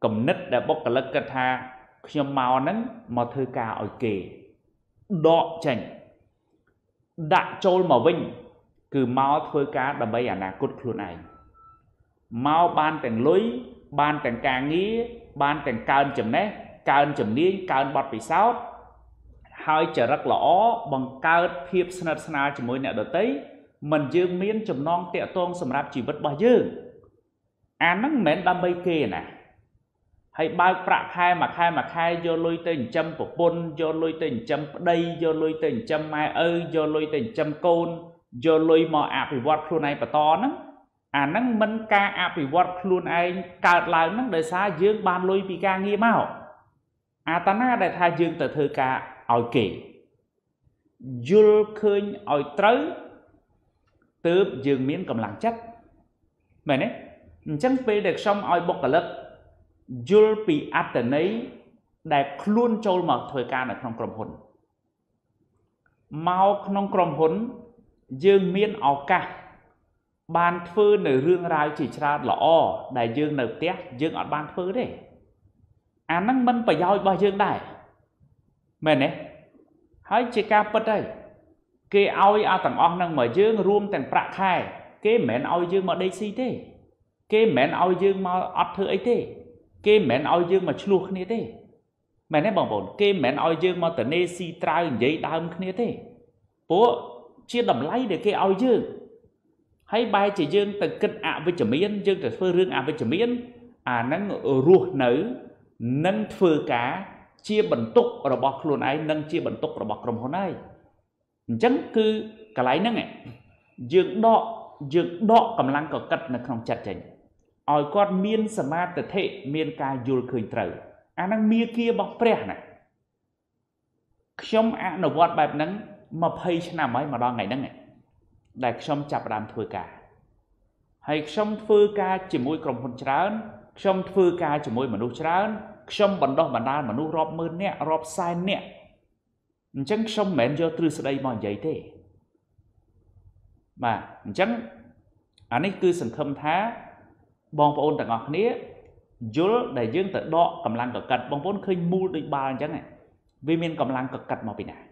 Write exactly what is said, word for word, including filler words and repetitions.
cầm nít đã bóc cả lớp cả tha khi màu nắng mà thời cả ở kề đọ chảnh đại trôi mà vinh cứ màu thời cả đầm bay à cốt khuôn này màu ban cảnh lối ban cảnh cà nghĩ ban cảnh cao hơn chấm nét cao hơn chấm niên cao hơn bọt bị sao hai trở rất lõ bằng cao thiệp sân sân chỉ mỗi nẹo đợt tới mình dương miên chấm non tẹo tôn sầm rạp chỉ vật bao dương anh nắng mến đâm bay kề nè hay ba prạ khai mà khai mà khai do lôi tên châm của bôn do lôi tên châm đây do lôi tên châm mai ơi do lôi tên châm côn do lôi mò ạp thì vọt luôn này và to lắm à nắng mân ca ạp thì vọt luôn này cả lại nắng đời xa dương ban lôi bị ca nghe mau à ta na đại tha dương từ thời ca ỏi kỷ dul khơi ỏi trớ từ dương miến cầm lặng chất mày đấy chẳng về được xong ỏi bọc cả lớp dul bị áp tận ấy đại luôn trôi mà thời ca là không cầm hồn mau không cầm hồn dương miến ỏi ca ban phơi nở rương rải chỉ ra lọ đại dương nở tét dương ở ban phơi đấy à năng mân phải giao bao dương đại mày nè hãy chỉ ca bật đây cái ao à thằng ông năng mở dương rôm thằng prạ khai cái mền ao dương mà đây xí thế cái mền ao dương mà ấp thưa ấy thế cái mền ao dương mà chlu khné thế mày nè bằng bồn cái mền ao dương mà tận đây xí trai giấy đam khné thế bố chia đầm lấy để cái ao dương hãy bài chỉ dương từ kinh ạ với chấm yên dương từ phơi rương ạ với chấm yên à năng ruột nở năng phơi cá chia bẩn túc rồi bọc luôn ấy năng chia bẩn túc rồi bọc cầm hôm nay chẳng cứ cái lái năng này dương đọ dương đọ cầm lăng cọ cật là không chặt chẽ ỏi con miên smart từ thế miên ca dùi khơi trời à năng mía kia bọc bẹt này trong ạ nó vọt bài năng mà phơi thế nào ấy mà đo ngày năng này đại xong chập đam phơi cá hay xong phơi cá chỉ mỗi cầm hồn trán xong phơi cá chỉ mỗi mà nuôi trán xong bận đo bận đa mà nuôi rọp mơn nè rọp sai nè chẳng xong mẹ do từ đây mà vậy thế mà chẳng anh ấy cứ sừng khâm thá bong phôn tận ngọc nía dốt đại dương tận đọ cầm lăng cật bong phôn khơi mua được ba chẳng này vì mình cầm lăng cật mà bị nè